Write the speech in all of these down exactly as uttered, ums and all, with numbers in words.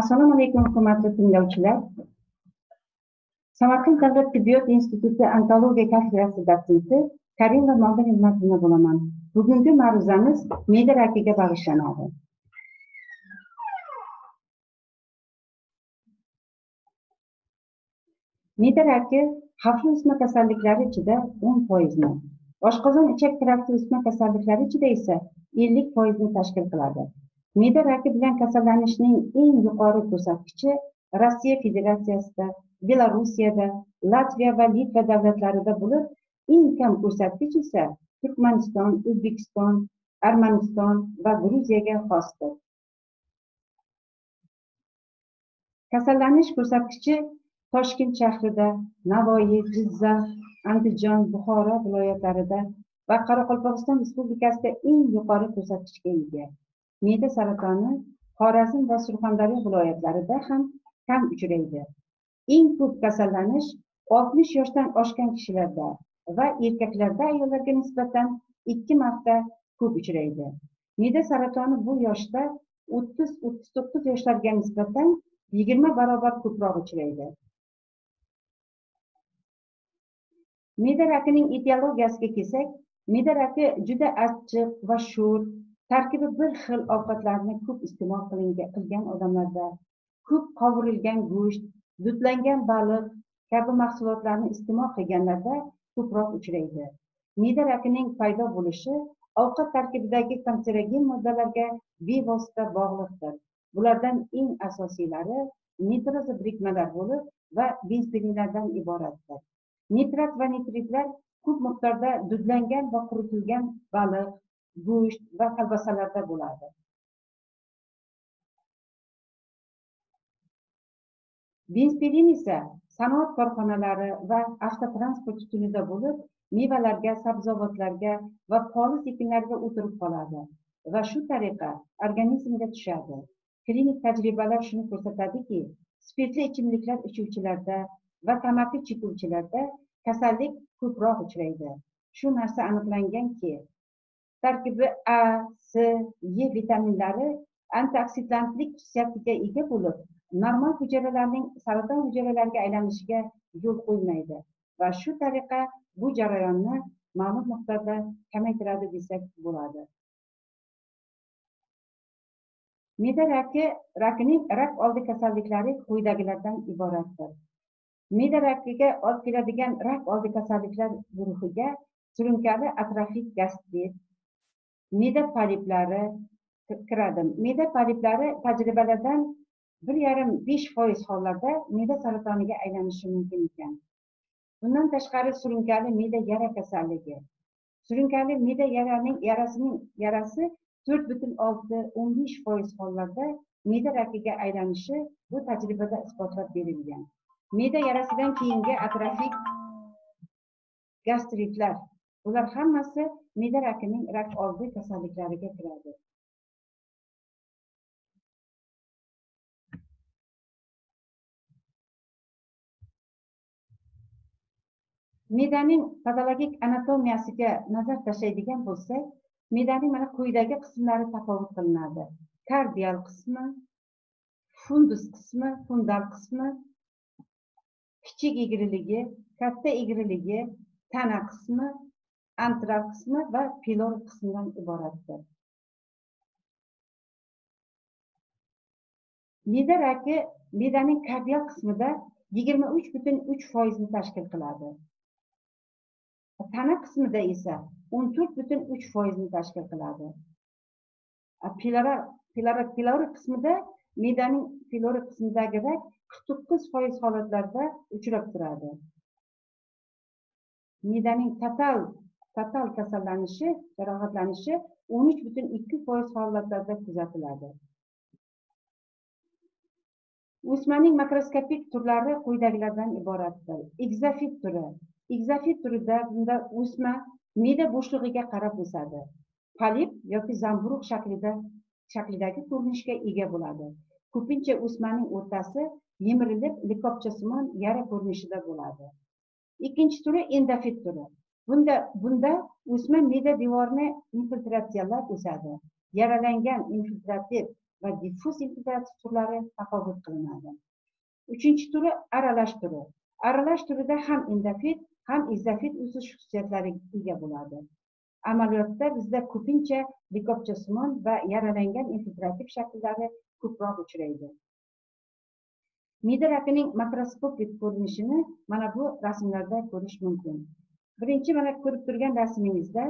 Assalomu alaykum, hurmatli tinglovchilar. Samarqand Davlat Tibbiyot Instituti Antropologiya kafedrasi dotsenti Karimovna xizmatida bo'laman. Bugungi mavzuimiz me'da rakiga bag'ishlanadi. Me'da raki xavfli o'sma kasalliklari ichida o'n foizni, oshqozon-ichak trakti o'sma kasalliklari ichida esa ellik foizni tashkil qiladi. Me'da raki bilan kasallanishning eng yuqori ko'rsatkichi Rusya Federatsiyasida, Belarusiyada, Latviya va Litva davlatlarida bo'lib, eng kam ko'rsatkich esa Türkmenistan, Özbekiston, Ermeniston va Gruziyaga xosdir. Kasallanish ko'rsatkichi Toshkent shahrida, Navoiy, Jigar, Andijon, Buxoro viloyatlarida va Qoraqalpog'iston Respublikasida eng yuqori ko'rsatkichga ega. Me'da saratoni Xorazm va Surxondaryo viloyatlarida ham kam uchraydi. Eng ko'p kasallanish oltmish yoshdan oshgan kishilarda va erkaklarda ayollarga nisbatan ikki marta ko'p uchraydi. Me'da saratoni bu yoshda o'ttiz o'ttiz to'qqiz yoshlarga nisbatan yigirma barobar ko'proq uchraydi. Me'da rakining etiologiyasiga kelsak, me'da raki juda achchiq va sho'r tarkibi bir xil ovqatlarni ko'p iste'mol qilgan odamlarda, ko'p qovurilgan go'sht, dudlangan baliq kabi mahsulotlarni iste'mol qilganlarda ko'proq uchraydi. Me'da rakining paydo bo'lishi ovqat tarkibidagi kanserogen moddalarga bevosita bog'liqdir. Bulardan eng asosiylari nitrat birikmalar bo'lib va benzoinlardan iboratdir. Nitrat va nitritlar ko'p miqdorda dudlangan va quritilgan baliq, go'sht va albasalarda bo'ladi. Benzoin esa sanoat korxonalari va avtotransport tutunida bo'lib, mevalarga, sabzavotlarga va poliz ekinlarga o'tirib qoladi va shu tariqa organizmga tushadi. Klinik tajribalar shuni ko'rsatadiki, spirtli ichimliklar ichuvchilarda va tamaki chekuvchilarda kasallik ko'proq uchraydi. Shu narsa aniqlanganki, tarkibi A, C, E vitaminlari antioksidantlik xususiyatiga ega bo'lib, normal hujayralarning saraton hujayralariga aylanishiga yo'l qo'ymaydi va shu tariqa bu jarayonni ma'lum miqdorda kamaytiradi desak bo'ladi. Me'da raki rakining rak oldi kasalliklari quyidagilardan iboratdir. Me'da rakiga olib keladigan rak oldi kasalliklar guruhiga surunkali atrofik gastrit, me'da poliplari kiradi. Me'da poliplari tajribalardan bir nuqta besh foiz hollarda me'da saratoniga aylanishi mumkin ekan. Bundan tashqari surunkali me'da yara kasalligi. Surunkali me'da yaraning yarasining yarasi to'rt nuqta olti o'n besh foiz hollarda me'da rakiga aylanishi bu tajribada isbotlab berilgan. Me'da yarasidan keyingi atrofik gastritlar, bular hammasi me'da rakining rak oldi kasalliklariga kiradi. Me'daning patologik anatomiyasiga nazar tashlaydigan bo'lsak, me'daning mana quyidagi qismlari taqobil qilinadi. Kardiyal qismi, fundus qismi, fundal qismi, kichik egriligi, katta egriligi, tana qismi, antral qismi va pylori qismidan iboratdir. Me'da raki me'daning kardiyal qismida yigirma uch butun uch foizni tashkil qiladi. Tana qismida esa o'n to'rt butun uch foizni tashkil qiladi. Pylori qismida me'daning pylori qismidagi rak qirq to'qqiz foiz holatlarda uchrab turadi. Me'daning total total kasallanishi, jarohatlanishi o'n uch butun ikki foiz holatlarda kuzatiladi. O'smaning makroskopik turlari quyidagilardan iboratdir. Egzofit turi. Egzofit turida bunda o'sma me'da bo'shlig'iga qarab o'sadi. Polip yoki zamburug' shaklida shaklidagi ko'rinishga ega bo'ladi. Ko'pincha o'smaning o'rtasi yemirilib, likopchasimon yara ko'rinishida bo'ladi. Ikkinchi turi endofit turi. Bunda bunda o'sma me'da devorini infiltratsiyalab o'sadi. Yaralangan infiltratif ve diffuz infiltratif turlari tafovut qilinadi. Uchinchi turi aralash turi. Aralash turida ham endofit, ham izofit o'sish xususiyatlariga ega bo'ladi. Amaliyotda bizda ko'pincha likopchasimon va yaralangan infiltrativ shakllari ko'proq uchraydi. Midarapining makroskopik ko'rinishini mana bu rasmlarda ko'rish mumkin. Birinchi mana ko'rib turgan rasmingizda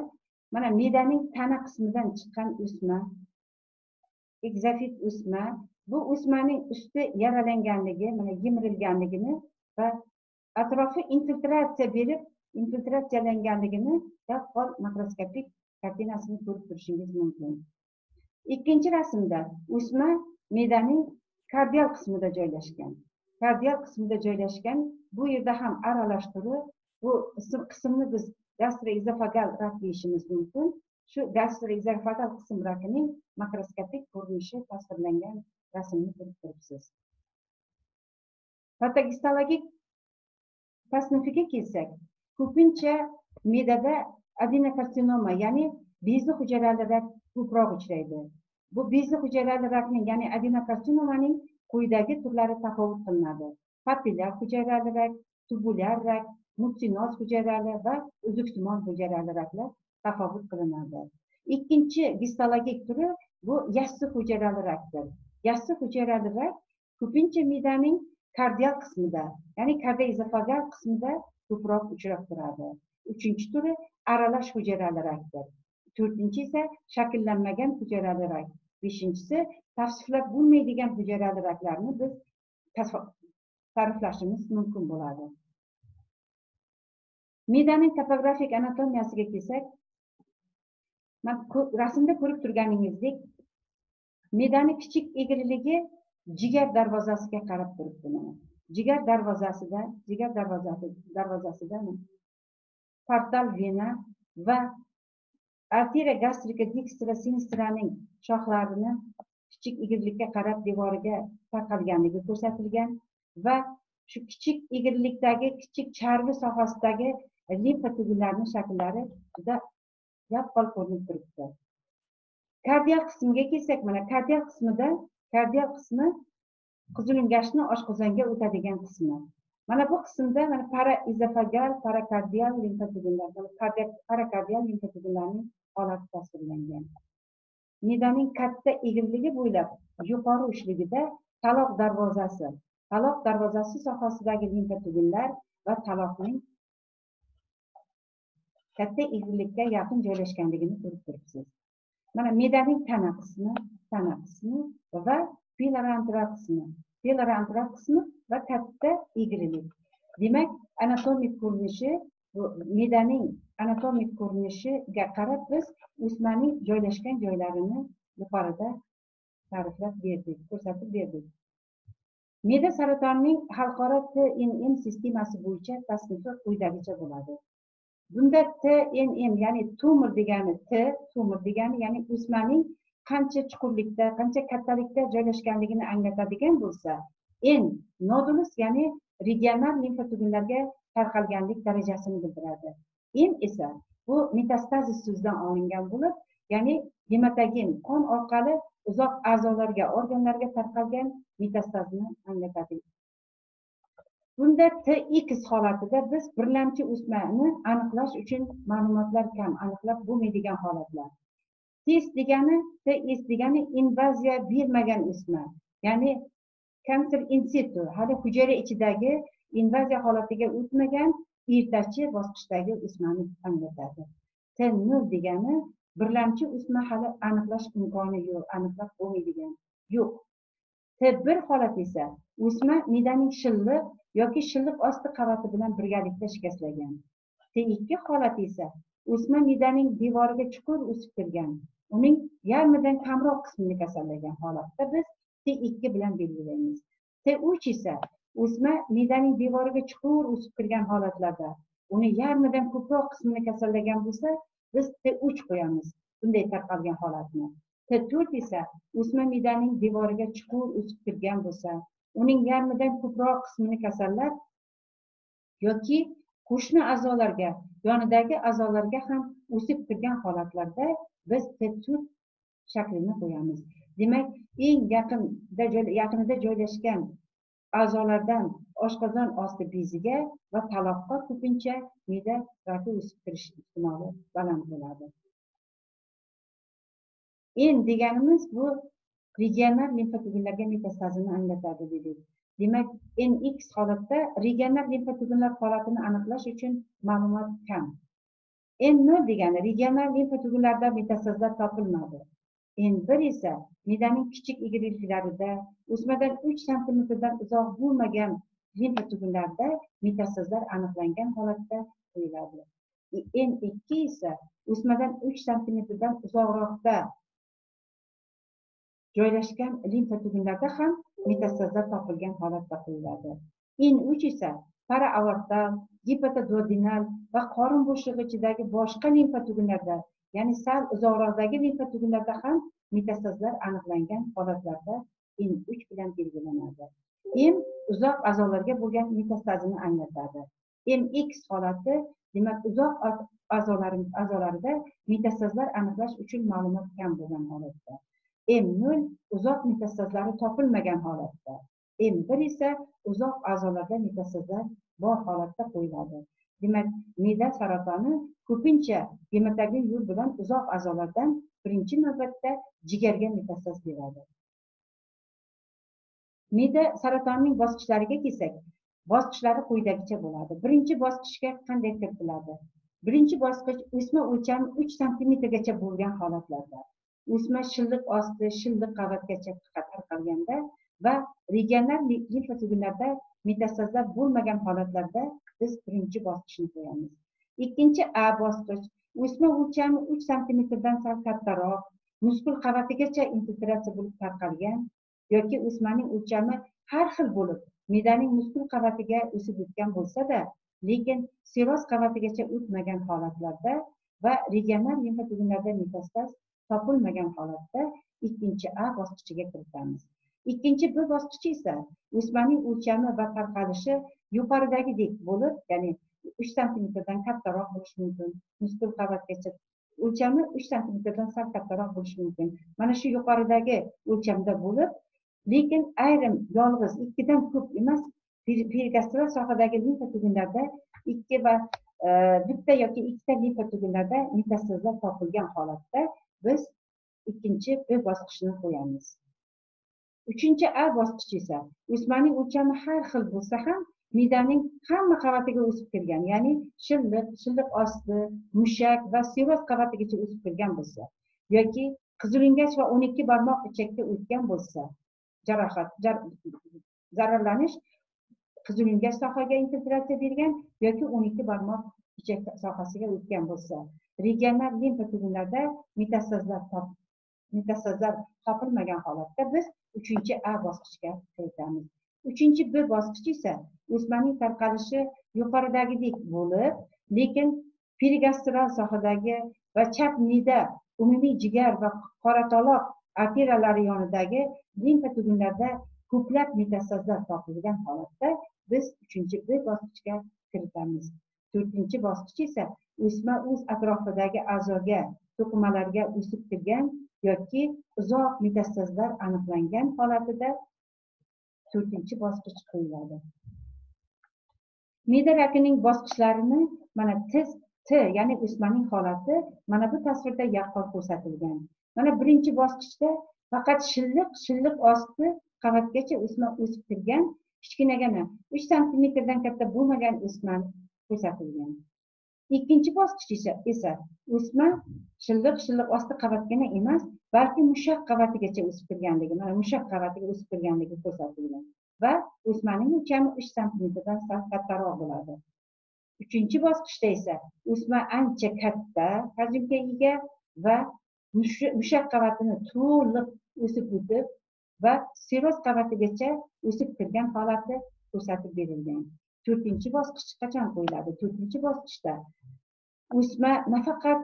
mana midaning tana qismidan chiqqan o'sma, egzofit o'sma, bu o'smaning usti yaralanganligi, mana yemirilganligini va atrofi infiltratsiya berib infiltratsiyalanganligini yaqqol makroskopik kartinasini ko'rib turishingiz mumkin. Ikkinchi rasmda o'sma midaning kardiyal qismida joylashgan. Kardiyal qismida joylashgan, bu yerda ham aralash turi, bu qismni biz gastrektomi rak deyishimiz mumkin. Shu gastrektomi qism rakining makroskopik ko'rinishi tasvirlangan rasmni ko'rib turibsiz. Patogistologik tasnifiga kelsak, ko'pincha medada adenokarsinoma, ya'ni bezli hujayrali rak ko'proq uchraydi. Bu bezli hujayrali rakning, ya'ni adenokarsinomaning quyidagi turlari tafovut qilinadi: papillar hujayrali rak, tubulyar rak, mutsinoz hujayrali va uzuksimon hujayrali raklar tafovut qilinadi. Ikkinchi histologik turi bu yassi hujayrali rakdir. Yassi hujayrali rak ko'pincha midaning kardiyal qismida, ya'ni kardiya-izofagal qismida ko'proq uchrab turadi. Uchinchi turi aralash hujayrali rakdir. To'rtinchi esa shakllanmagan hujayrali rak. Beshinchisi tavsiflab bo'lmaydigan hujayrali raklarni biz ta'riflashimiz mumkin bo'ladi. Midaning topografik anatomiyasiga kelsak, rasmda ko'rib turganingizdek, midaning kichik egriligi jigar darvozasiga qarab turibdi. Jigar darvozasida, jigar darvozasi darvozasida portal vena va arteriya gastrika distra sinistraning shoxlarini kichik egrilikka qarab devoriga tarqalganligi ko'rsatilgan va shu kichik egrilikdagi kichik charvi sohasidagi limfa tubullarining shakllari juda yaqqol ko'rinib turibdi. Kardiyal qismiga kelsak, mana kardiyal qismida kardiyal qismi qizilingashni oshqozonga o'tadigan qismi. Mana bu qismda mana paraizofagal, parakardiyal limfotogenlar, parakardiyal limfotogenlarning holati tasvirlangan. Midaning katta egriligi bo'ylab yuqori uchligida taloq darvozasi, taloq darvozasi sohasidagi limfotogenlar va taloqning katta egrilikka yaqin joylashganligini ko'rib turibsiz. Mana midaning tana qismi, tana qismi va pilori qismi, pilori qismi va katta egrilik. Demak, anatomik ko'rinishi, bu midaning anatomik ko'rinishiga qarab biz o'smaning joylashgan joylarini yuqorida ta'riflab berdik, ko'rsatib berdik. Meda saratonining xalqaro T N M sistemasi bo'yicha tasnifi quyidagicha bo'ladi. Bunda T N M, ya'ni tumor degani T, tumor degani ya'ni o'smaning qancha chuqurlikda, qancha kattalikda joylashganligini anglatadigan bo'lsa, N nodulus, ya'ni regional limfotogenlarga tarqalganlik darajasini bildiradi. M esa bu metastazis so'zidan olingan bo'lib, ya'ni hematogen qon orqali uzoq a'zolarga, organlarga tarqalgan metastazni anglatadi. Bunda T X holatida biz birlamchi o'smani aniqlash uchun ma'lumotlar kam, aniqlab bo'lmaydigan holatlar. T S degani, T S degani invaziya bermagan o'sma, ya'ni kanser in situ, hali hujayra ichidagi invaziya holatiga o'tmagan ertachi bosqichdagi o'smani anglatadi. T nol degani birlamchi o'sma, hali aniqlash imkoni yo'q, aniqlab bo'lmaydigan, yo'q. T bir holati esa o'sma midaning shilliq yoki shilliq osti qavati bilan birgalikda shikastlagan. T ikki holati esa o'sma midaning devoriga chuqur o'sib kirgan, uning yarmidan kamroq qismini kasallagan holatda biz T ikki bilan belgilaymiz. T uch esa o'sma midaning devoriga chuqur o'sib kirgan holatlarda uni yarmidan ko'proq qismini kasallagan bo'lsa, biz T uch qo'yamiz bunday tarqalgan holatni. T to'rt esa o'sma midaning devoriga chuqur o'sib kirgan bo'lsa, uning yarmidan ko'proq qismini kasallab yoki qo'shni a'zolarga, yonidagi a'zolarga ham o'sib kirgan holatlarda biz T to'rt shaklini qo'yamiz. Demek eng yaqinda yaqinda joylashgan a'zolardan oshqozon osti beziga va taloqqa ko'pincha meda raki o'sib kirish ehtimoli baland bo'ladi. En deganimiz bu regional limfatogenlarga metastazini anglatadi dedik. Demak, en iks holatda regional limfatogenlar holatini aniqlash uchun ma'lumot kam. en nol degani regional limfatogenlarda metastazlar topilmadi. en bir esa medaning kichik egriliklarida o'smadan uch santimetrdan uzoq bo'lmagan limfatogenlarda metastazlar aniqlangan holatda qo'yiladi. en ikki esa o'smadan uch santimetrdan uzoqroqda joylashgan limfatogenlarda ham metastazlar topilgan holatda qo'yiladi. en uch esa paraaortal, gipotodinal va qorin bo'shlig'i ichidagi boshqa limfatogenlarda, ya'ni sal uzoqroqdagi limfatogenlarda ham metastazlar aniqlangan holatlarda en uch bilan belgilanadi. Hem uzoq a'zolarga bo'lgan metastazini anglatadi. en iks holati, demak, uzoq a'zolarimiz a'zolarida metastazlar aniqlash uchun ma'lumot kam bo'lgan holatda. en nol uzoq metastazlari topilmagan holatda. en bir esa uzoq a'zolarda metastazlar bor holatda qo'yiladi. Demak, meda saratoni ko'pincha hematogen yo'l bilan uzoq a'zolardan birinchi navbatda jigarga metastaz beradi. Meda saratonining bosqichlariga kelsak, bosqichlari quyidagicha bo'ladi. Birinchi bosqichga qanday kiritiladi? Birinchi bosqich o'sma o'lchami uch santimetrgacha bo'lgan holatlarda. O'sma shilliq osti, shilliq qavatgacha tarqalganda va regional limfatogenlarda metastazlar bo'lmagan holatlarda biz birinchi bosqichni qo'yamiz. Ikkinchi A bosqich o'sma o'lchami uch santimetrdan sal kattaroq, muskul qavatigacha infiltratsiya bo'lib tarqalgan yoki o'smaning o'lchami har xil bo'lib, medaning muskul qavatiga o'sib o'tgan bo'lsa-da, lekin seroz qavatigacha o'tmagan holatlarda va regional limfatogenlarda metastaz topilmagan holatda ikkinchi A bosqichiga kiritamiz. Ikkinchi B bosqichi esa o'smaning o'lchami va tarqalishi yuqoridagidek bo'lib, ya'ni uch santimetrdan kattaroq bo'lishi mumkin. Muskul qavatgacha o'lchami uch santimetrdan sal kattaroq bo'lishi mumkin. Mana shu yuqoridagi o'lchamda bo'lib, lekin ayrim yolg'iz ikkidan ko'p emas, pergastral sohadagi limfatogenlarda ikki va bitta yoki ikkita limfatogenlarda metastazlar topilgan holatda biz ikkinchi B bosqichini qo'yamiz. Uchinchi A bosqichi esa o'smaning o'lchami har xil bo'lsa ham medaning hamma qavatiga o'sib kirgan, ya'ni shilliq, shilliq osti, mushak va seroz qavatigacha o'sib kirgan bo'lsa yoki qizilo'ngach va o'n ikki barmoq ichakka o'tgan bo'lsa, jarohat zararlanish qizilo'ngach sohaga infiltratsiya bergan yoki o'n ikki barmoq ichak sohasiga o'tgan bo'lsa, regional limfatogenlarda metastazlar metastazlar topilmagan holatda biz uchinchi A bosqichga qaytamiz. Uchinchi B bosqichi esa o'smaning tarqalishi yuqoridagidek bo'lib, lekin perigastral sohadagi va chap meda, umumiy jigar va qorataloq arteriyalari yonidagi limfatogenlarda ko'plab metastazlar topilgan holatda biz uchinchi B bosqichga kiritamiz. To'rtinchi bosqich esa o'sma o'z atrofidagi a'zoga, to'qimalarga o'sib kirgan yoki uzoq metastazlar aniqlangan holatida to'rtinchi bosqich qo'yiladi. Meda rakining bosqichlarini mana T, ya'ni o'smaning holati mana bu tasvirda yaqqol ko'rsatilgan. Mana birinchi bosqichda faqat shilliq, shilliq osti qavatgacha o'sma o'sib kirgan, kichkinagina uch santimetrdan katta bo'lmagan o'sma ko'rsatilgan. Ikkinchi bosqich esa o'sma shilliq shilliq osti qavatgina emas, balki mushak qavatigacha o'sib kirganligi, mana mushak qavatiga o'sib kirganligi ko'rsatilgan va o'smaning o'lchami uch santimetrdan sal kattaroq bo'ladi. Uchinchi bosqichda esa o'sma ancha katta hajmga ega va mushak qavatini to'liq o'sib o'tib va seroz qavatigacha o'sib kirgan holati ko'rsatib berilgan. To'rtinchi bosqich qachon qo'yiladi? To'rtinchi bosqichda o'sma nafaqat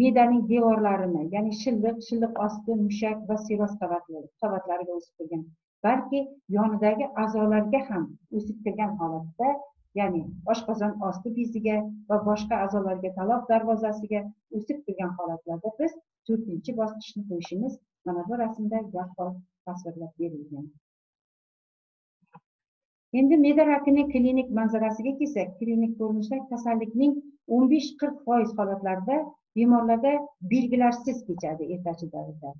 medaning devorlarini, ya'ni shilliq, shilliq osti, mushak va seroz qavatlariga o'sib kirgan, balki yonidagi a'zolarga ham o'sib kirgan holatda, ya'ni oshqozon osti beziga va boshqa a'zolarga, taloq darvozasiga o'sib kirgan holatlarda biz to'rtinchi bosqichni qo'yishimiz Mana bu rasmda yaqqol tasvirlab berilgan. Endi me'da rakining klinik manzarasiga kelsak, klinik ko'rinishda kasallikning o'n besh qirq foiz holatlarida bemorlarda belgilarsiz kechadi ertachi davrda.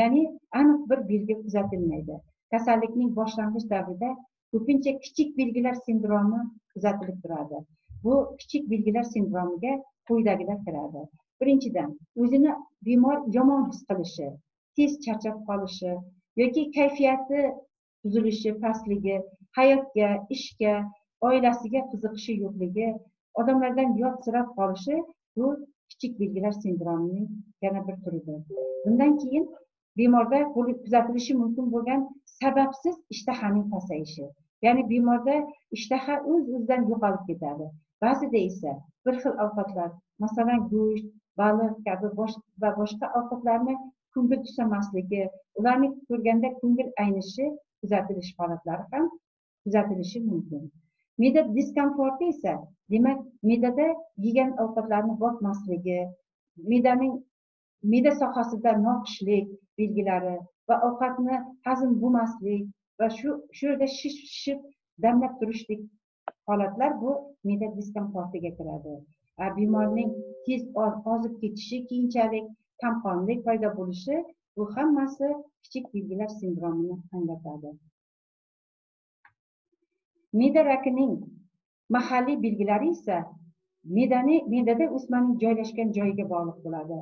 Ya'ni aniq bir belgi kuzatilmaydi. Kasallikning boshlang'ich davrida ko'pincha kichik belgilar sindromi kuzatilib turadi. Bu kichik belgilar sindromiga quyidagilar kiradi. Birinchidan, o'zini bemor yomon his qilishi, tez charchab qolishi yoki kayfiyati buzilishi, pastligi, hayotga, ishga, oilasiga qiziqishi yo'qligi, odamlardan yo'qsirab qolishi bu kichik belgilar sindromining yana bir turidir. Bundan keyin bemorda bo'lib kuzatilishi mumkin bo'lgan sababsiz ishtahaning pasayishi, ya'ni bemorda ishtaha o'z-o'zidan yo'qolib ketadi. Ba'zida esa bir xil ovqatlar, masalan, go'sht, baliq kabi va boshqa ovqatlarni ko'ngil tushmasligi, ularni ko'rganda ko'ngil aynishi kuzatilish holatlari ham kuzatilishi mumkin. Me'da diskomforti esa, demak, me'dada yegan ovqatlarni botmasligi, me'daning me'da sohasida noqishlik belgilari va ovqatni hazm bo'lmaslik va shu shu yerda shishib damlab turishlik holatlar bu me'da diskomfortiga kiradi. Bemorning tez ozib ketishi, keyinchalik kamqonlik paydo bo'lishi, bu hammasi kichik belgilar sindromini anglatadi. Me'da rakining mahalliy belgilari esa me'dada o'smaning joylashgan joyiga bog'liq bo'ladi.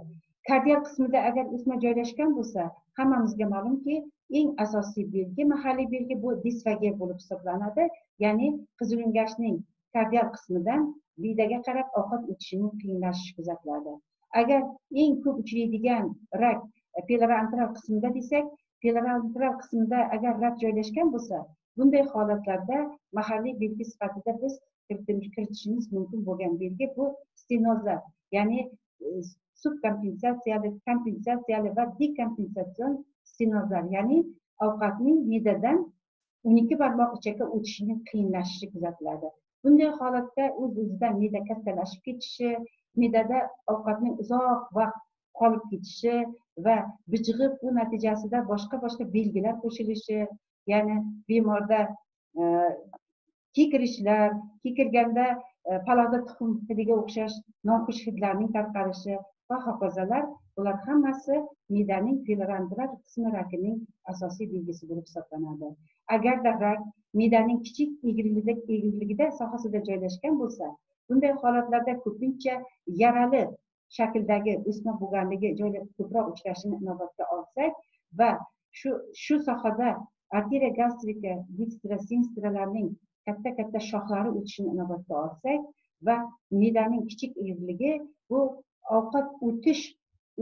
Kardiyal qismida agar o'sma joylashgan bo'lsa, hammamizga ma'lumki, eng asosiy belgi, mahalliy belgi bu disfagiya bo'lib hisoblanadi, ya'ni qizilungachning kardiyal qismidan biydaga qarab ovqat o'tishining qiyinlashishi kuzatiladi. Agar eng ko'p uchraydigan rak piloantral qismida desak, piloantral qismida agar rak joylashgan bo'lsa, bunday holatlarda mahalliy belgi sifatida biz kiritishimiz mumkin bo'lgan belgi bu stenozlar, ya'ni subkompensatsiyali, kompensatsiyali va dekompensatsion stenozlar, ya'ni ovqatning me'dadan o'n ikki barmoq ichaga o'tishining qiyinlashishi kuzatiladi. Bunday holatda o'z-o'zidan me'da kattalashib ketishi, me'dada ovqatning uzoq vaqt qolib ketishi va bijg'ib, bu natijasida boshqa-boshqa belgilar qo'shilishi, ya'ni bemorda kekirishlar, kekirganda palada tuxum hidiga o'xshash noxush hidlarning tarqalishi va hokazolar, bular hammasi me'daning piloantral qismi rakining asosiy belgisi bo'lib hisoblanadi. Agarda rak me'daning kichik egriligida sohasida joylashgan bo'lsa, bunday holatlarda ko'pincha yarali shakldagi o'sma bo'lganligi ko'proq uchrashini inobatga olsak va shu shu sohada arteriya gastrika, distra, sinstralarning katta-katta shoxlari o'tishini inobatga olsak va me'daning kichik egriligi bu ovqat o'tish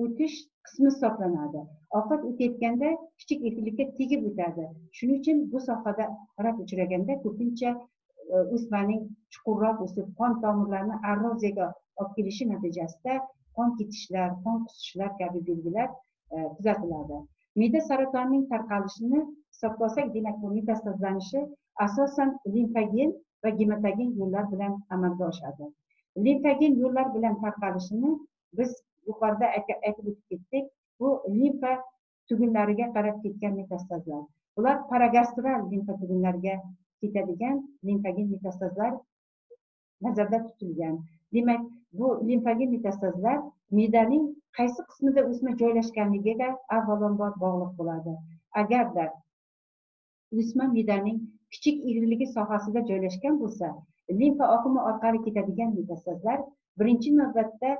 o'tish qismi hisoblanadi. Ovqat o'tayotganda kichik egrilikka tegib o'tadi. Shuning uchun bu sohada rak uchraganda ko'pincha o'smaning chuqurroq o'sib, qon tomirlarini arroziyaga olib kelishi natijasida qon ketishlar, qon qusishlar kabi belgilar kuzatiladi. Me'da saratonining tarqalishini hisobga olsak, demak, bu metastazlanishi asosan limfagen va hematogen yo'llar bilan amalga oshadi. Limfagen yo'llar bilan tarqalishini biz yuqorida aytib o'tib ketdik. Bu limfa tugunlariga qarab ketgan metastazlar. Bular paragastral limfa tugunlariga ketadigan limfagen metastazlar nazarda tutilgan. Demak, bu limfagen metastazlar me'daning qaysi qismida o'sma joylashganligiga avvalambor bog'liq bo'ladi. Agarda o'sma me'daning kichik egriligi sohasida joylashgan bo'lsa, limfa oqimi orqali ketadigan metastazlar birinchi navbatda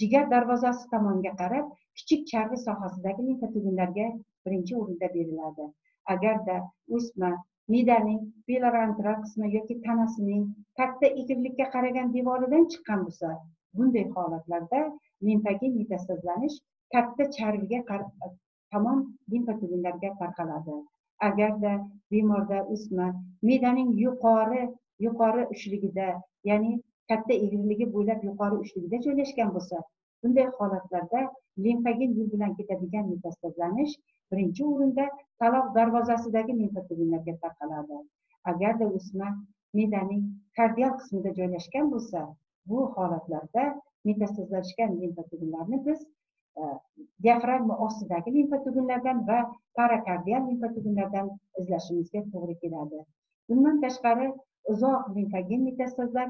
jigar darvozasi tomonga qarab kichik charvi sohasidagi limfa tugunlarga birinchi o'rinda beriladi. Agarda o'sma me'daning piloantral qismi yoki tanasining katta egrilikka qaragan devoridan chiqqan bo'lsa, bunday holatlarda limfagen metastazlanish katta charviga tomon limfa tugunlarga tarqaladi. Agarda bemorda o'sma me'daning yuqori yuqori uchligida, ya'ni katta egriligi bo'ylab yuqori uchligida joylashgan bo'lsa, bunday holatlarda limfagen yo'l bilan ketadigan metastazlanish birinchi o'rinda taloq darvozasidagi limfa tugunlarga tarqaladi. Agarda o'sma me'daning kardiyal qismida joylashgan bo'lsa, bu holatlarda metastazlashgan limfa tugunlarini biz diyafragma ostidagi limfatogenlardan ve parakardiyal limfatogenlardan izlashimizga to'g'ri keladi. Bundan tashqari uzoq limfagen metastazlar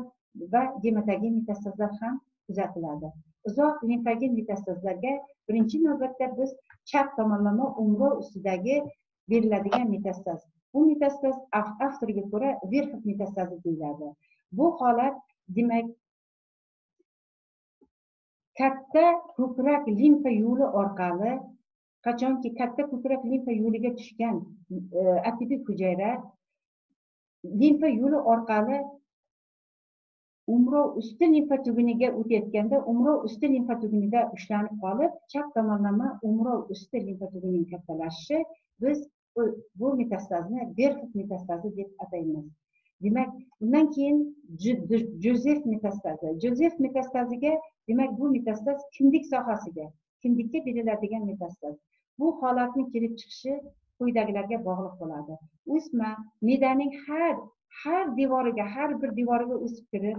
ve gematogen metastazlar ham kuzatiladi. Uzoq limfagen metastazlarga birinchi navbatda biz chap tomonlama umri ustidagi beriladigan metastaz. Bu metastaz avtoriga ko'ra verx metastazi deyiladi. Bu holat demak katta ko'krak limfa yo'li orqali qachonki katta ko'krak limfa yo'liga tushgan apoptoz hujayra limfa yo'li orqali umrov usti limfa tuguniga o'tayotganda umrov usti limfa tugunida ushlanib qolib, chap tomonlama umrov usti limfa tugunining kattalashishi biz bu metastazni verx metastazi deb ataymiz. Demak, bundan keyin Jozef metastazi. Jozef metastaziga, demak bu metastaz kindik sohasiga, kindikka beriladigan metastaz. Bu holatning kelib chiqishi quyidagilarga bog'liq bo'ladi. O'sma medaning har har devoriga, har bir devoriga o'sib kirib,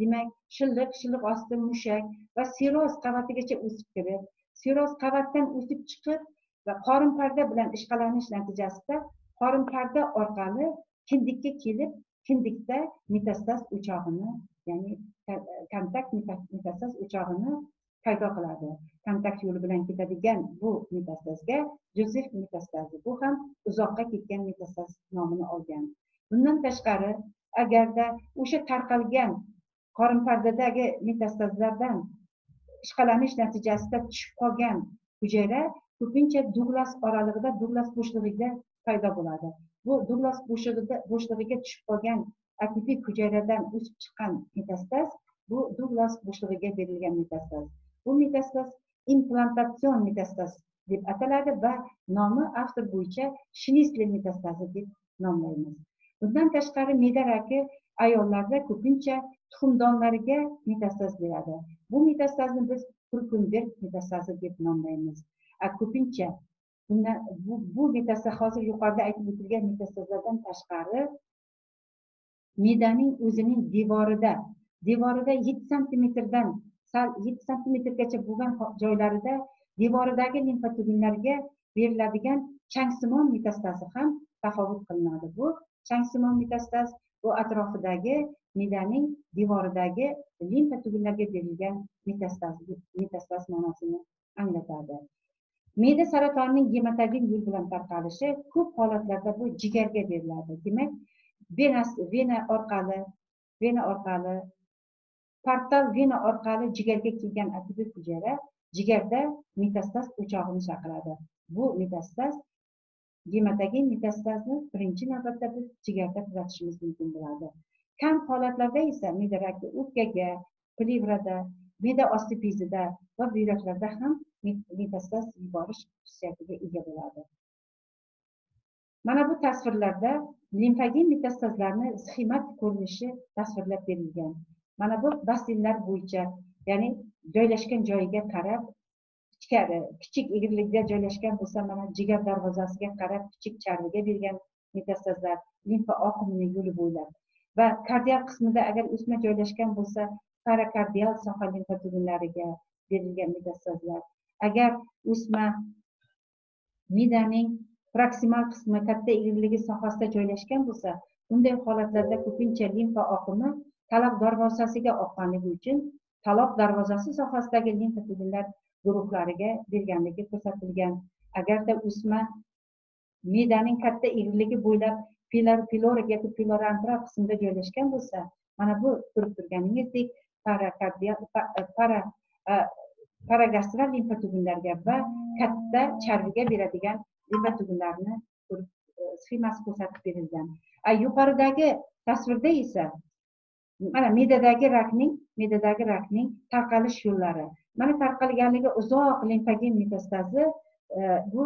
demak, shilliq, shilliq osti mushak va siroz qavatigacha o'sib kirib, siroz qavatdan o'sib chiqib va qorin parda bilan ishqalanish natijasida qorin parda orqali kindikka kelib kindikda metastaz o'chog'ini, ya'ni kontakt metastaz o'chog'ini paydo qiladi. Kontakt yo'li bilan ketadigan bu metastazga Jozef metastazi, bu ham uzoqqa ketgan metastaz nomini olgan. Bundan tashqari, agarda o'sha tarqalgan qorin pardadagi metastazlardan ishqalanish natijasida tushib qolgan hujayra ko'pincha Douglas oralig'ida, Douglas bo'shlig'ida paydo bo'ladi. Bu Douglas bo'shlig'iga tushib qolgan atipik hujayradan o'sib chiqqan metastaz, bu Douglas bo'shlig'iga berilgan metastaz. Bu metastaz implantatsion metastaz deb ataladi va nomi avtor bo'yicha Shlissler metastazi deb nomlaymiz. Bundan tashqari me'da raki ayollarda ko'pincha tuxumdonlariga metastaz beradi. Bu metastazni biz Kurkunberg metastazi deb nomlaymiz. Ko'pincha Bundan, bu, bu metastaz hozir yuqorida aytib o'tilgan metastazlardan tashqari medaning o'zining devorida, devorida yetti santimetrdan sal yetti santimetrgacha bo'lgan joylarida devoridagi limfatogenlarga beriladigan changsimon metastazi ham tafovut qilinadi. Bu changsimon metastaz bu atrofidagi medaning devoridagi limfatogenlarga berilgan metastaz metastaz ma'nosini anglatadi. Me'da saratonining gematogen yo'l bilan tarqalishi ko'p holatlarda bu jigarga beriladi. Demak, vena orqali, vena orqali, portal vena orqali jigarga kelgan apoptoz hujayra jigarda metastaz o'chog'ini chaqiradi. Bu metastaz gematogen metastazni birinchi navbatda biz jigarda kuzatishimiz mumkin bo'ladi. Kam holatlarda esa me'da raki o'pkaga, plevrada, me'da osti bezida va buyraklarda ham metastaz yuborish xususiyatiga ega bo'ladi. Mana bu tasvirlarda limfagen metastazlarni sxematik ko'rinishi tasvirlab berilgan. Mana bu bassinlar bo'yicha, ya'ni joylashgan joyiga qarab ichkari kichik egrilikda joylashgan bo'lsa, mana jigar darvozasiga qarab kichik charviga bergan metastazlar limfa oqimini yo'li bo'ylab va kardiyal qismida agar o'sma joylashgan bo'lsa, parakardiyal soha limfatogenlariga berilgan metastazlar. Agar o'sma medaning proksimal qismi katta egriligi sohasida joylashgan bo'lsa, bunday holatlarda ko'pincha limfa oqimi taloq darvozasiga oqqanligi uchun taloq darvozasi sohasidagi limfatogenlar guruhlariga berganligi ko'rsatilgan. Agarda o'sma medaning katta egriligi bo'ylab pylori yoki pylori antral qismida joylashgan bo'lsa, mana bu ko'rib turganingizdek parakardiyal para paragastral limfatogenlarga va katta charviga beradigan limfatogenlarni sxemasi ko'rsatib berilgan. Yuqoridagi tasvirda esa mana me'dadagi rakning, me'dadagi rakning tarqalish yo'llari. Mana tarqalganligi uzoq limfagen metastazi bu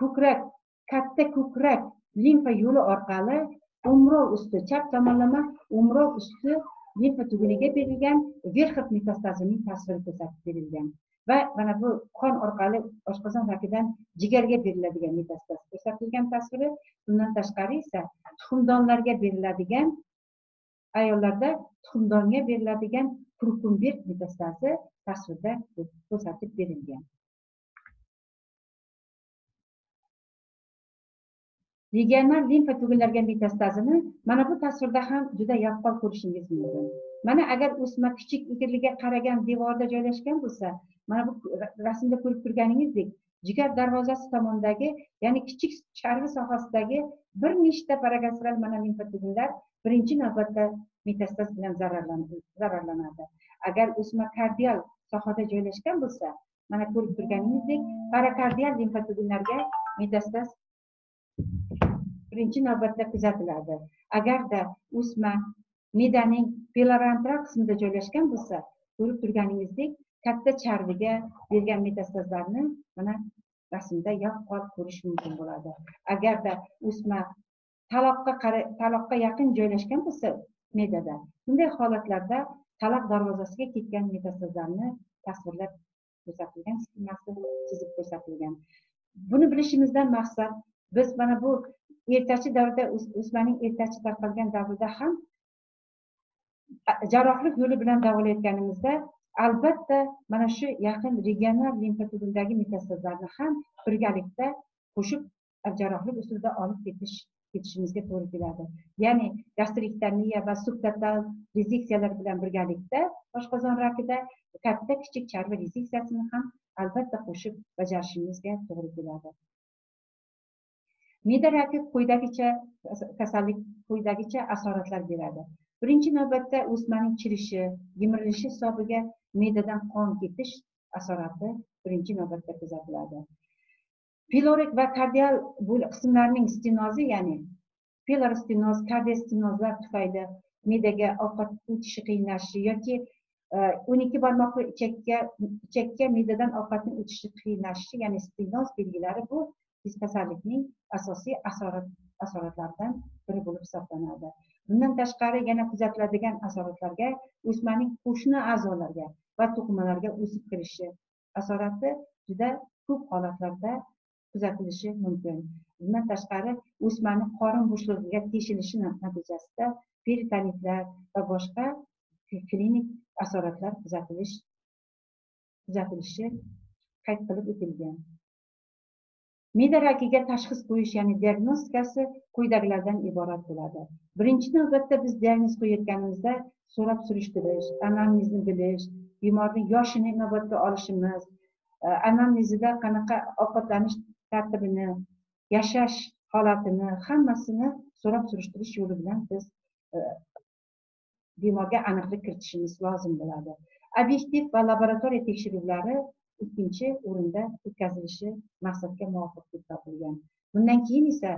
ko'krak, katta ko'krak limfa yo'li orqali umrov usti, chap tomonlama umrov usti limfatuguniga berilgan verx metastazining tasviri ko'rsatib berilgan va mana bu qon orqali oshqozon rakidan jigarga beriladigan metastaz ko'rsatilgan tasviri. Bundan tashqari esa tuxumdonlarga beriladigan, ayollarda tuxumdonga beriladigan turkun bir metastazi tasvirda ko'rsatib berilgan. Regional limfa tugunlarga metastazini mana bu tasvirda ham juda yaqqol ko'rishingiz mumkin. Mana agar o'sma kichik etirliga qaragan devorda joylashgan bo'lsa, mana bu rasmda ko'rib turganingizdek, jigar darvozasi tomondagi, ya'ni kichik charvi sohasidagi bir nechta paragastral mana limfa tugunlar birinchi navbatda metastaz bilan zararlanadi. Agar o'sma kardiyal sohada joylashgan bo'lsa, mana ko'rib turganingizdek, parakardiyal limfa tugunlarga metastaz birinchi navbatda kuzatiladi. Agarda o'sma medaning pelorantral qismida joylashgan bo'lsa, ko'rib turganingizdek, katta charviga bergan metastazlarni mana rasmda yaqqol ko'rish mumkin bo'ladi. Agarda o'sma taloqqa taloqqa yaqin joylashgan bo'lsa, medada bunday holatlarda taloq darvozasiga ketgan metastazlarni tasvirlab ko'rsatilgan, sxemasi chizib ko'rsatilgan. Buni bilishimizdan maqsad, biz mana bu ertachi davrda, o'smaning ertachi tarqalgan davrida ham jarrohlik yo'li bilan davolayotganimizda albatta mana shu yaqin regional limfa tugundagi metastazlarni ham birgalikda qo'shib jarrohlik usulida olib ketish ketishimizga to'g'ri keladi. Ya'ni gastrektomiya va subtotal rezeksiyalar bilan birgalikda oshqozon rakida katta kichik charvi rezeksiyasini ham albatta qo'shib bajarishimizga to'g'ri keladi. Meda raki quyidagicha kasallik quyidagicha asoratlar beradi. Birinchi navbatda o'smaning chirishi, yemirilishi hisobiga medadan qon ketish asorati birinchi navbatda kuzatiladi. Pilorik va kardiyal qismlarining stenozi, ya'ni piloristenoz, kardiostinozlar tufayli medaga ovqat o'tishi qiyinlashishi yoki o'n ikki barmoqli ichakka ichakka medadan ovqatning o'tishi qiyinlashishi, ya'ni stenoz belgilari bu kasallikning asosiy asorat asoratlaridan biri bo'lib hisoblanadi. Bundan tashqari yana kuzatiladigan asoratlarga o'smaning qo'shni a'zolarga va to'qimalarga o'sib kirishi asorati juda ko'p holatlarda kuzatilishi mumkin. Bundan tashqari o'smaning qorin bo'shlig'iga teshilishi natijasida peritonitlar va boshqa klinik asoratlar kuzatilish kuzatilishi qayd qilib o'tilgan. Meda rakiga tashxis qo'yish, ya'ni diagnostikasi quyidagilardan iborat bo'ladi. Birinchi navbatda biz diagnoz qo'yayotganimizda so'rab surishtirish, anamnezni bilish, bemorning yoshini inobatga olishimiz, anamnezida qanaqa ovqatlanish tartibini, yashash holatini, hammasini so'rab surishtirish yo'li bilan biz bemorga aniqlik kiritishimiz lozim bo'ladi. Obyektiv va laboratoriya tekshiruvlari ikkinchi o'rinda o'tkazilishi maqsadga muvofiq deb topilgan. Bundan keyin esa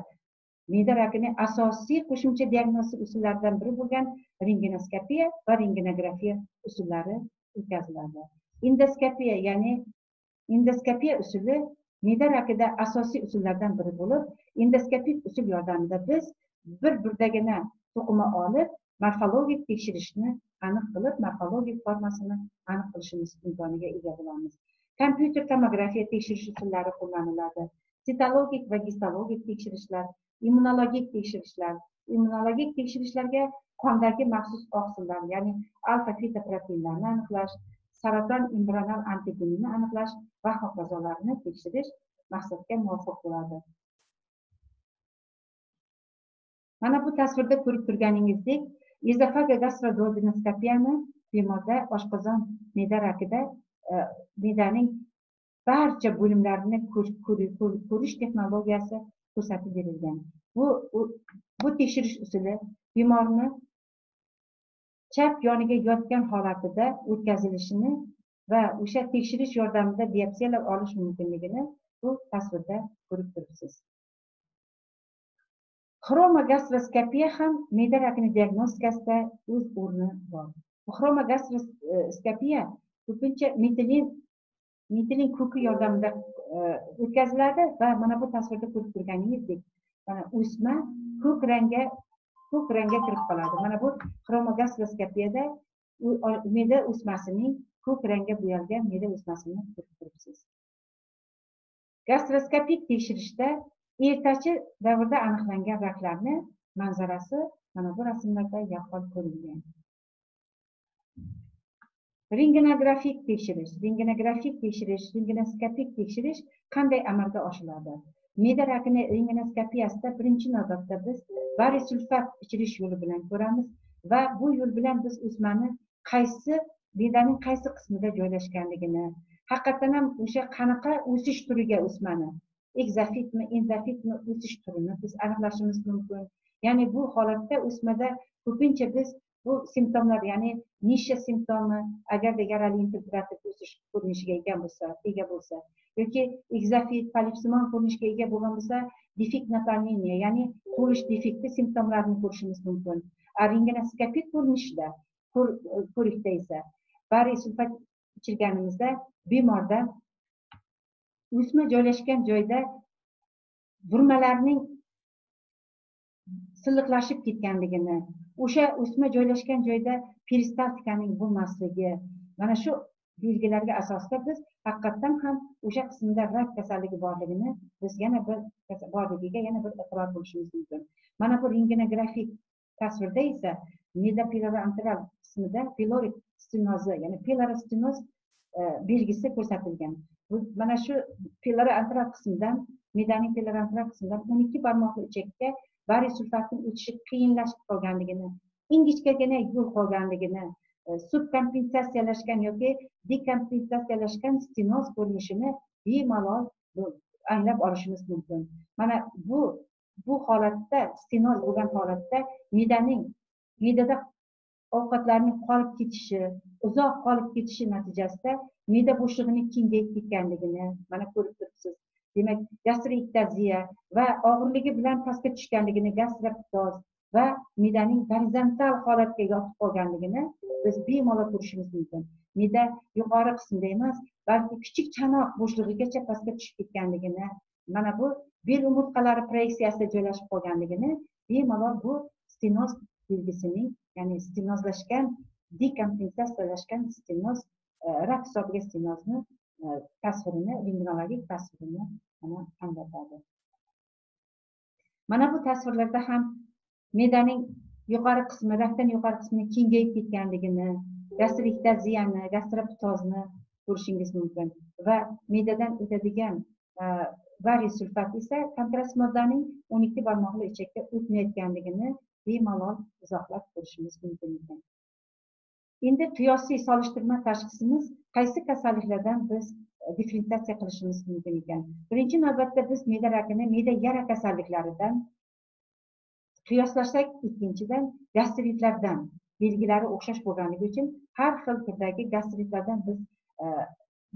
meda rakining asosiy qo'shimcha diagnostik usullaridan biri bo'lgan rentgenoskopiya va rentgenografiya usullari o'tkaziladi. Endoskopiya, ya'ni endoskopiya usuli meda rakida asosiy usullardan biri bo'lib, endoskopik usul yordamida biz bir birdagina to'qima olib morfologik tekshirishni aniq qilib, morfologik formasini aniq qilishimiz imkoniga ega bo'lamiz. Kompyuter tomografiya tekshirish usullari qo'llaniladi. Sitologik va histologik tekshirishlar, immunologik tekshirishlar. Immunologik tekshirishlarga qondagi maxsus oqsillar, ya'ni alfa feta proteinlarni aniqlash, saraton embrional antigenini aniqlash va hokazolarni tekshirish maqsadga muvofiq bo'ladi. Mana bu tasvirda ko'rib turganingizdek, izofagal gastrodolbinoskopiyani bemorda oshqozon meda rakida medaning barcha bo'limlarini ko'rish texnologiyasi ko'rsatib berilgan. Bu bu tekshirish usuli bemorni chap yoniga yotgan holatida o'tkazilishini va o'sha tekshirish yordamida biopsiyalab olish mumkinligini bu tasvirda ko'rib turibsiz. Kromagastroskopiya ham meda rakini diagnostikasida o'z o'rni bor. Kromagastroskopiya ko'pincha metilin metilin ko'ki yordamida o'tkaziladi va mana bu tasvirda ko'rib turganingizdek, mana o'sma ko'k rangga ko'k rangga kirib qoladi. Mana bu kromogastroskopiyada meda o'smasining ko'k rangga bo'yalgan meda o'smasini ko'rib turibsiz. Gastroskopik tekshirishda ertachi davrda aniqlangan raklarni manzarasi mana bu rasmlarda yaqqol ko'rilgan. Rengenografik tekshirish, rengenografik tekshirish, rengenoskopik tekshirish qanday amalga oshiriladi? Meda rakini rengenoskopiyasida birinchi navbatda biz bari sulfat ichirish yo'li bilan ko'ramiz va bu yo'l bilan biz o'smani qaysi bedaning qaysi qismida joylashganligini, haqiqatan ham o'sha qanaqa o'sish turiga o'smani, egzofitmi, endofitmi o'sish turini biz aniqlashimiz mumkin. Ya'ni bu holatda o'smada ko'pincha biz bu simptomlar, ya'ni nisha simptomi, agarda yarali infiltrativ o'sish ko'rinishiga ega bo'lsa, ega bo'lsa yoki egzofit, polipsimon ko'rinishiga ega bo'lgan bo'lsa, defekt nataliniya, ya'ni to'lish defekti simptomlarini ko'rishimiz mumkin. Rengenoskopik ko'rinishda, ko'rikda esa bariy sulfat ichirganimizda bemorda o'sma joylashgan joyda burmalarning silliqlashib ketganligini, o'sha o'sma joylashgan joyda peristaltikaning bo'lmasligi, mana shu belgilarga asosida biz haqiqatan ham o'sha qismda rak kasalligi borligini biz yana bir borligiga yana bir e'tibor bo'lishimiz mumkin. Mana bu rengenografik tasvirda esa metapylori antral qismida pylori stenozi, ya'ni pylori stenoz belgisi ko'rsatilgan. Mana shu pylori antral qismidan, medaning pylori antral qismidan o'n ikki barmoqli ichakka bariy sulfatning o'tishi qiyinlashib qolganligini, ingichkagina yo'l qolganligini, subkompensatsiyalashgan yoki dekompensatsiyalashgan stenoz ko'rinishini bemalol anglab olishimiz mumkin. Mana bu bu holatda, stenoz bo'lgan holatda medaning medada ovqatlarning qolib ketishi, uzoq qolib ketishi natijasida meda bo'shlig'ining kengayib ketganligini mana ko'rib turibsiz. Demak, gastrektomiya va og'irligi bilan pastga tushganligini, gastrektoz va medaning gorizontal holatga yotib qolganligini biz bemalol ko'rishimiz mumkin. Meda yuqori qismida emas, balki kichik chanoq bo'shlig'igacha pastga tushib ketganligini, mana bu bel umurtqalari proyeksiyasida joylashib qolganligini bemalol bu stenoz belgisining, ya'ni stenozlashgan, dekompensatsiyalashgan stenoz, rak hisobiga stenozni tasvirini, immunologik tasvirini mana anglatadi. Mana bu tasvirlarda ham medaning yuqori qismi, rakdan yuqori qismi kengayib ketganligini, gastrektaziyani, gastroptozni ko'rishingiz mumkin va medadan o'tadigan bariy sulfat esa kontrast moddaning o'n ikki barmoqli ichakka o'tmayotganligini bemalol izohlab ko'rishimiz mumkin ekan. Endi qiyosiy solishtirma tashxisimiz qaysi kasalliklardan biz differensiatsiya qilishimiz mumkin ekan? Birinchi navbatda biz meda rakini meda yara kasalliklaridan qiyoslasak, ikkinchidan gastritlardan, belgilari o'xshash bo'lganligi uchun har xil turdagi gastritlardan biz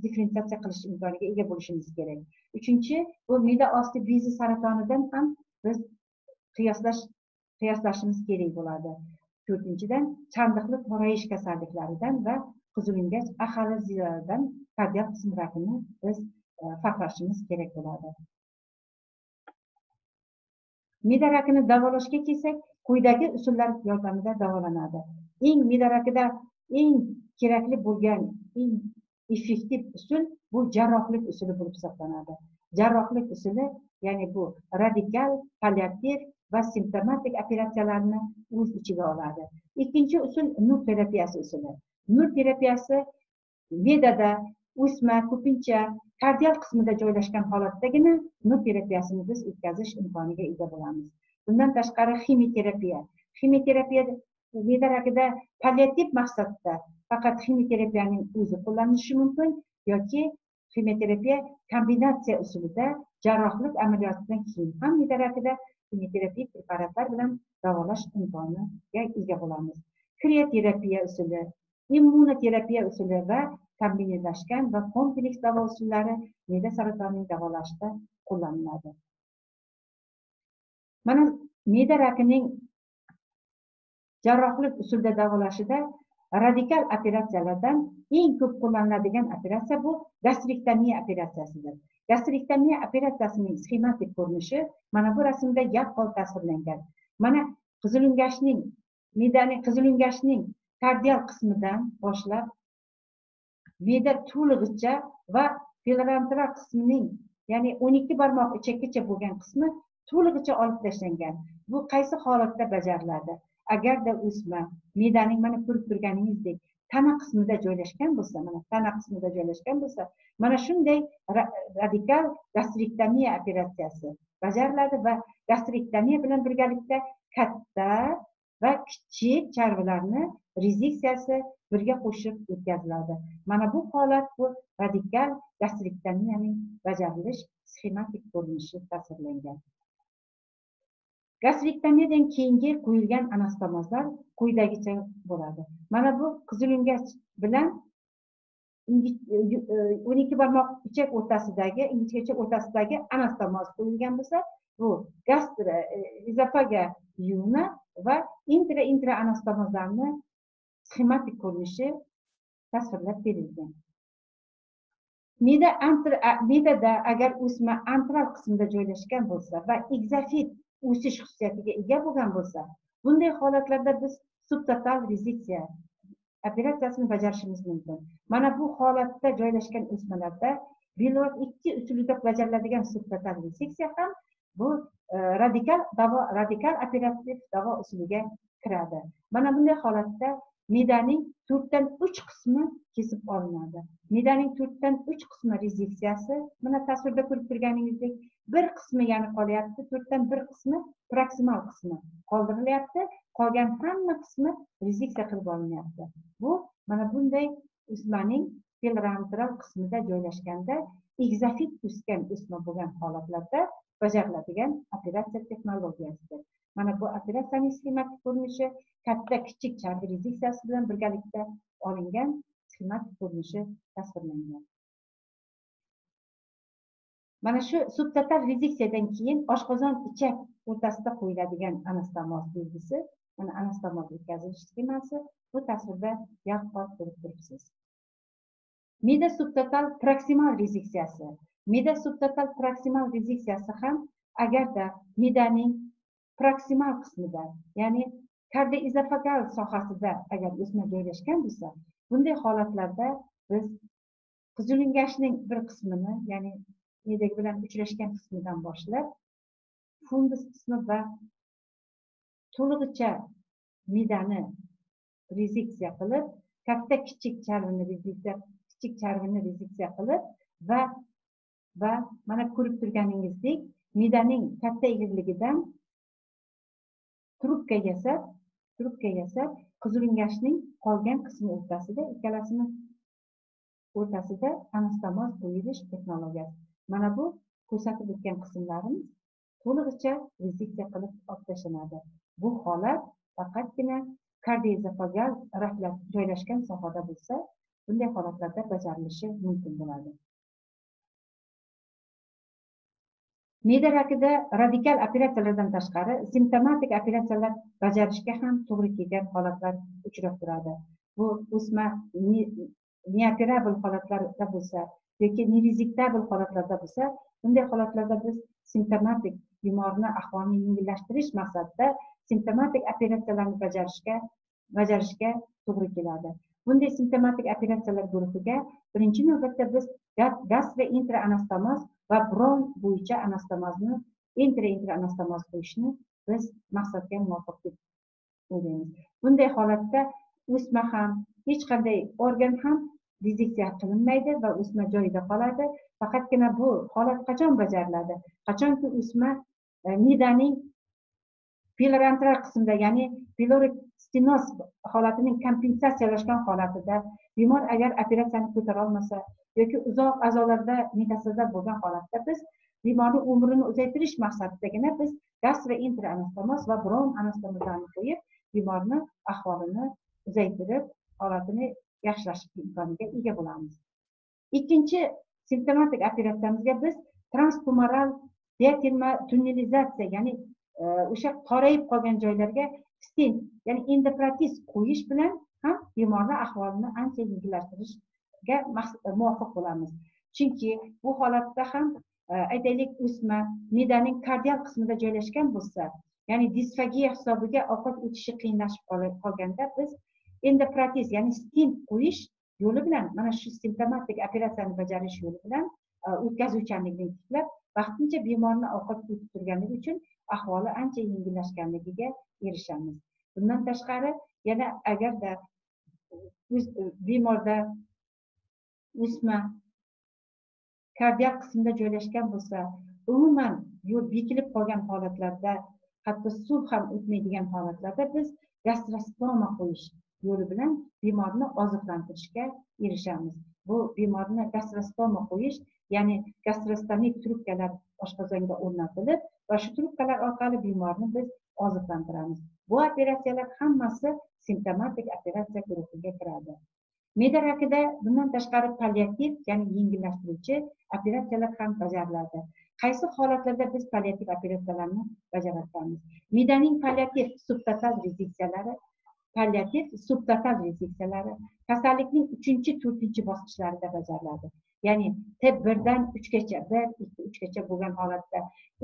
differensiatsiya qilish imkoniga ega bo'lishimiz kerak. Uchinchi, bu meda osti bezi saratonidan ham biz qiyoslash qiyoslashimiz kerak bo'ladi. To'rtinchidan chandiqli torayish kasalliklaridan va qizilo'ngach axalaziyalardan kardiyak qism rakini biz farqlashimiz kerak bo'ladi. Meda rakini davolashga kelsak, quyidagi usullar yordamida davolanadi. Eng meda rakida eng kerakli bo'lgan, eng effektiv usul bu jarrohlik usuli bo'lib hisoblanadi. Jarrohlik usuli, ya'ni bu radikal, palliativ va simptomatik operatsiyalarni o'z ichiga oladi. Ikkinchi usul nur terapiyasi usuli. Nur terapiyasi medada o'sma ko'pincha kardiyal qismida joylashgan holatdagina nur terapiyasini biz o'tkazish imkoniga ega bo'lamiz. Bundan tashqari ximiyoterapiya. Ximiyoterapiya meda rakida palliativ maqsadda faqat ximiyoterapiyaning o'zi qo'llanilishi mumkin yoki ximiyoterapiya kombinatsiya usulida jarrohlik amaliyotidan keyin ham meda rakida ximiyoterapik preparatlar bilan davolash imkoniga ega bo'lamiz. Krioterapiya usuli, immunoterapiya usuli va kombinatlashgan va kompleks davo usullari meda saratonining davolashda qo'llaniladi. Mana meda rakining jarrohlik usulda davolashida radikal operatsiyalardan eng ko'p qo'llaniladigan operatsiya bu gastrektomiya operatsiyasidir. Gastrektomiya operatsiyasining sxematik ko'rinishi mana bu rasmda yaqqol tasvirlangan. Mana qizilo'ngachning, medaning qizilo'ngachning kardial qismidan boshlab meda to'lig'icha va periantral qismining, ya'ni o'n ikki barmoq ichakkacha bo'lgan qismi to'lig'icha olib tashlangan. Bu qaysi holatda bajariladi? Agarda o'sma medaning, mana ko'rib turganingizdek, tana qismida joylashgan bo'lsa, mana tana qismida joylashgan bo'lsa, mana shunday radikal gastrektomiya operatsiyasi bajariladi va gastrektomiya bilan birgalikda katta va kichik charvalarni rezeksiyasi birga qo'shib o'tkaziladi. Mana bu holat bu radikal gastrektomiyaning bajarilish sxematik ko'rinishi tasvirlangan. Gastrektomiyadan keyingi qo'yilgan anastomozlar quyidagicha bo'ladi. Mana bu qizilungach bilan o'n ikki barmoq ichak o'rtasidagi, ingichkacha o'rtasidagi anastomoz qo'yilgan bo'lsa, bu gastra, izofaga yuna va intra-intra anastomozlarni sxematik ko'rinishi tasvirlab berilgan. Mida medada agar o'sma antral qismida joylashgan bo'lsa va egzofit o'sish xususiyatiga ega bo'lgan bo'lsa, bunday holatlarda biz subtotal rezeksiya operatsiyasini bajarishimiz mumkin. Mana bu holatda joylashgan o'smalarda Belord ikki usulida bajariladigan subtotal rezeksiya ham bu radikal davo radikal operativ davo usuliga kiradi. Mana bunday holatda medaning to'rtdan uch qismi kesib olinadi. Medaning to'rtdan uch qismi rezeksiyasi, mana tasvirda ko'rib turganingizdek, bir qismi yana qolyapti, to'rtdan bir qismi proksimal qismi qoldirilyapti, qolgan hamma qismi rezeksiya qilib olinyapti. Bu mana bunday o'smaning periantral qismida joylashganda egzofit o'sgan o'sma bo'lgan holatlarda bajariladigan operatsiya texnologiyasidir. Mana bu operatsiyaning sxematik ko'rinishi katta kichik charvi rezeksiyasi bilan birgalikda olingan sxematik ko'rinishi tasvirlangan. Mana shu subtotal rezeksiyadan keyin oshqozon ichak o'rtasida qo'yiladigan anastomoz belgisi, mana anastomoz o'tkazilish sxemasi bu tasvirda yaqqol ko'rib turibsiz. Mida subtotal proksimal rezeksiyasi. Mida subtotal proksimal rezeksiyasi ham agarda midaning proksimal qismida, ya'ni kardiyoizofagal sohasida agar o'sma joylashgan bo'lsa, bunday holatlarda biz qizilungachning bir qismini, ya'ni medak bilan uchrashgan qismidan boshlab fundus qismi va to'lig'icha medani rezeksiya qilib, katta kichik charvini rezeksiya, kichik charvini rezeksiya qilib va va mana ko'rib turganingizdek, medaning katta egrilig'idan trubka yasab, trubka yasab, qizilungachning qolgan qismi o'rtasida, ikkalasini o'rtasida anastomoz qo'yilish texnologiyasi. Mana bu ko'rsatib o'tgan qismlarimiz to'lig'icha rezeksiya qilib olib tashlanadi. Bu holat faqatgina kardioizofagal raflar joylashgan sohada bo'lsa, bunday holatlarda bajarilishi mumkin bo'ladi. Meda rakida radikal operatsiyalardan tashqari simptomatik operatsiyalar bajarishga ham to'g'ri kelgan holatlar uchrab turadi. Bu o'sma neoperable holatlarda bo'lsa yoki nerezektable holatlarda bo'lsa, bunday holatlarda biz simptomatik bemorni ahvolini yengillashtirish maqsadida simptomatik operatsiyalarni bajarishga bajarishga to'g'ri keladi. Bunday simptomatik operatsiyalar guruhiga birinchi navbatda biz gastrointra anastomoz va bron bo'yicha anastomozni, intraintra anastomoz qo'yishni biz maqsadga muvofiq deb o'ylaymiz. Bunday holatda o'sma ham, hech qanday organ ham rezeksiya qilinmaydi va o'sma joyida qoladi. Faqatgina bu holat qachon bajariladi? Qachonki o'sma medaning periantral qismida, ya'ni pylori stenoz holatining kompensatsiyalashgan holatida bemor agar operatsiyani ko'tara olmasa yoki uzoq a'zolarda metastazlar bo'lgan holatda biz bemorning umrini uzaytirish maqsadidagina biz gastrointra anastomoz va bron anastomozlarni qo'yib, bemorni ahvolini uzaytirib, holatini yaxshilash imkoniga ega bo'lamiz. Ikkinchi simptomatik operatsiyamizga biz transtumoral detunnelizatsiya, ya'ni o'sha qorayib qolgan joylarga stent, ya'ni endoprotez qo'yish bilan ham bemorning ahvolini ancha yengillashtirishga muvaffaq bo'lamiz. Chunki bu holatda ham aytaylik o'sma medaning kardiyal qismida joylashgan bo'lsa, ya'ni disfagiya hisobiga ovqat o'tishi qiyinlashib qolganda biz endoprotez, ya'ni stent qo'yish yo'li bilan mana shu simptomatik operatsiyani bajarish yo'li bilan o'tkazuvchanlikni tiklab, vaqtincha bemorni ovqat o'tib turganligi uchun ahvoli ancha yengillashganligiga erishamiz. Bundan tashqari yana agarda bemorda o'sma kardiyak qismida joylashgan bo'lsa, umuman yo'l bekilib qolgan holatlarda, hatto suv ham o'tmaydigan holatlarda biz gastrostoma qo'yish yo'li bilan bemorni oziqlantirishga erishamiz. Bu bemorni gastrostoma qo'yish, ya'ni gastrostomik trubkalar oshqozonga o'rnatilib va shu trubkalar orqali bemorni biz oziqlantiramiz. Bu operatsiyalar hammasi simptomatik operatsiya guruhiga kiradi. Me'da rakida bundan tashqari palliativ, ya'ni yengillashtiruvchi operatsiyalar ham bajariladi. Qaysi holatlarda biz palliativ operatsiyalarni bajaramiz? Me'daning palliativ subtotal reseksiyalari, palliativ subtotal reseksiyalari kasallikning uchinchi to'rtinchi bosqichlarida bajariladi. Ya'ni T birdan uchgacha, bir ikki uchgacha bo'lgan holatda,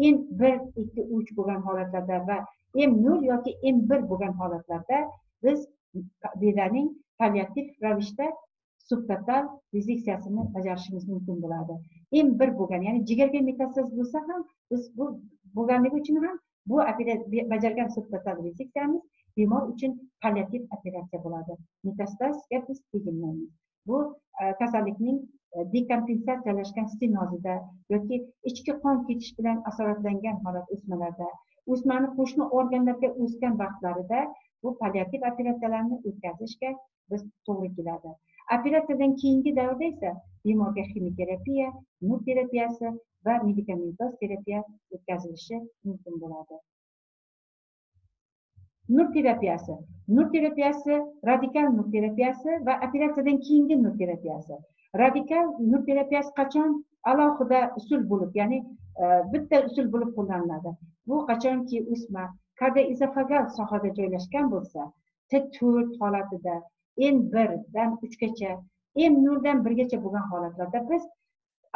M bir ikki uch bo'lgan holatlarda va M nol yoki M bir bo'lgan holatlarda biz bedaning palliativ ravishda subtotal reseksiyasini bajarishimiz mumkin bo'ladi. M bir bo'lgan, ya'ni jigarga metastaz bo'lsa ham, biz bu bo'lganligi uchun ham bu bajargan subtotal reseksiyamiz bemor uchun palliativ operatsiya bo'ladi. Metastazga biz teginmaymiz. Bu kasallikning dekompensatsiyalashgan stenozida yoki ichki qon ketish bilan asoratlangan holat o'smalarda, o'smani qo'shni organlarga o'sgan vaqtlarida bu palliativ operatsiyalarni o'tkazishga biz to'g'ri keladi. Operatsiyadan keyingi davrda esa bemorga ximiyoterapiya, nur terapiyasi va medikamentoz terapiya o'tkazilishi mumkin bo'ladi. Nur terapiyasi, nur terapiyasi, radikal nur terapiyasi va operatsiyadan keyingi nur terapiyasi. Radikal nur terapiyasi qachon alohida usul bo'lib, ya'ni bitta usul bo'lib qo'llaniladi. Bu qachonki o'sma kardiyak izofagal sohada joylashgan bo'lsa, T to'rt holatida, N birdan uchgacha, M noldan birgacha bo'lgan holatlarda biz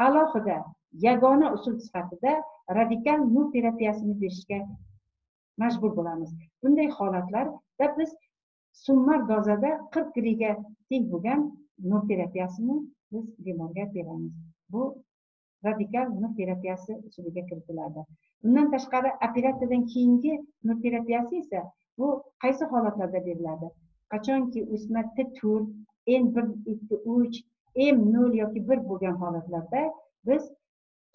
alohida yagona usul sifatida radikal nur terapiyasini berishga majbur bo'lamiz. Bunday holatlarda biz summar dozada qirq griga teng bo'lgan nur terapiyasini biz bemorga beramiz. Bu radikal nur terapiyasi usuliga kiritiladi. Bundan tashqari operatsiyadan keyingi nur terapiyasi esa bu qaysi holatlarda beriladi? Qachonki o'sma T to'rt, N bir ikki uch, M nol yoki bir bo'lgan holatlarda biz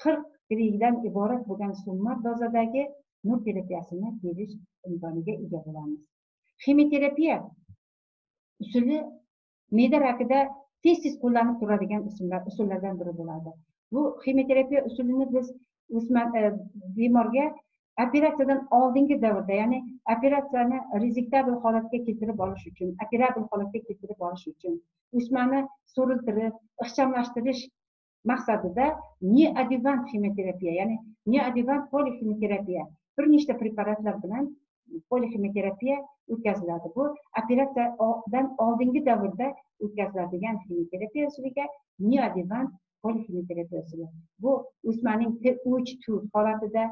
qirq grigdan iborat bo'lgan summa dozadagi nur terapiyasini berish imkoniga ega bo'lamiz. Ximiyoterapiya usuli me'da rakida tez-tez qo'llanib turadigan usullardan biri bo'ladi. Bu ximiyoterapiya usulini biz bemorga operatsiyadan oldingi davrda, ya'ni operatsiyani rezektabel holatga keltirib olish uchun, operabil holatga keltirib olish uchun o'smani so'riltirib, ixchamlashtirish maqsadida neoadjuvant ximiyoterapiya, ya'ni neoadjuvant poliximiyoterapiya, bir nechta preparatlar bilan poliximiyoterapiya o'tkaziladi. Bu operatsiyadan oldingi davrda o'tkaziladigan ximiyoterapiya usuliga neoadjuvant poliximiyoterapiya usuli. Bu o'smaning T uch to'rt holatida,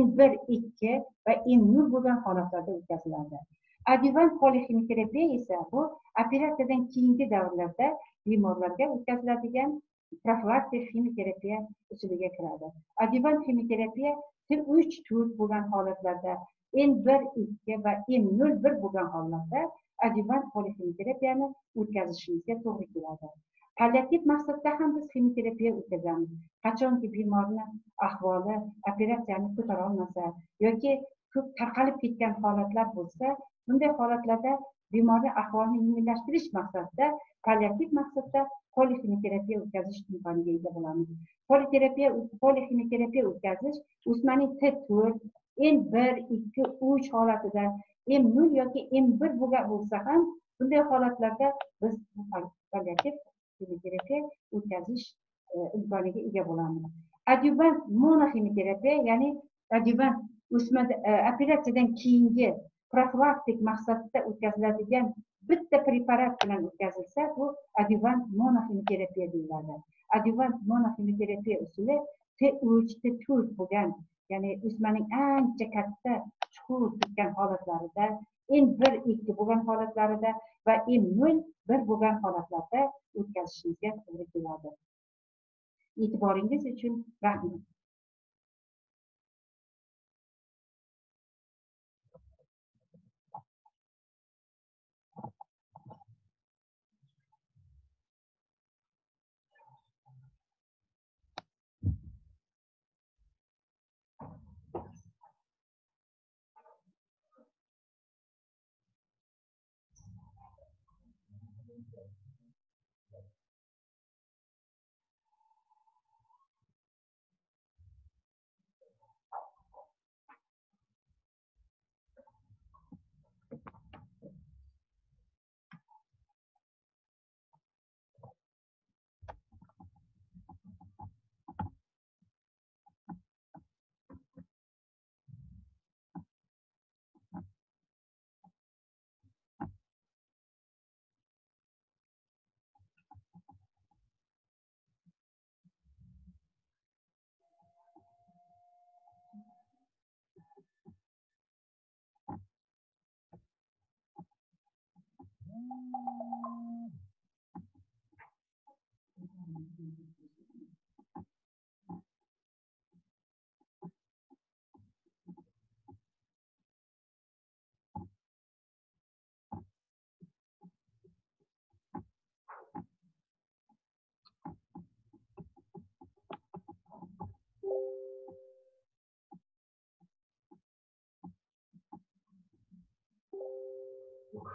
N bir ikki va M nol bo'lgan holatlarda o'tkaziladi. Adjuvant poliximiyoterapiya esa bu operatsiyadan keyingi davrlarda bemorlarga o'tkaziladigan profilaktik ximiyoterapiya usuliga kiradi. Adjuvant ximiyoterapiya T uch to'rt bo'lgan holatlarda, N bir ikki va M nol bir bo'lgan holatda adjuvant poliximioterapiyani o'tkazishimizga to'g'ri keladi. Palliativ maqsadda ham biz ximiyoterapiya o'tkazamiz. Qachonki bemorni ahvoli operatsiyani ko'tara olmasa yoki ko'p tarqalib ketgan holatlar bo'lsa, bunday holatlarda bemorning ahvolini yengillashtirish maqsadida palliativ maqsadda poliximiyoterapiya o'tkazish imkoniga ega bo'lamiz. Politerapiya, poliximiyoterapiya o'tkazish o'smaning T to'rt, N bir ikki uch holatida, M nol yoki M bir bo'lgan bo'lsa ham bunday holatlarda biz palliativ ximiyoterapiya o'tkazish imkoniga ega bo'lamiz. Adjuvant monoximiyoterapiya, ya'ni adjuvant o'sma operatsiyadan keyingi profilaktik maqsadda o'tkaziladigan bitta preparat bilan o'tkazilsa, bu adjuvant monoximiyoterapiya deyiladi. Adjuvant monoximiyoterapiya usuli T uch T to'rt bo'lgan, ya'ni o'smaning ancha katta chuqur ketgan holatlarida, N bir ikki bo'lgan holatlarida va M nol bir bo'lgan holatlarda o'tkazishimizga to'g'ri keladi. E'tiboringiz uchun rahmat.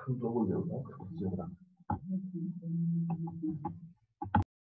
Довольно много.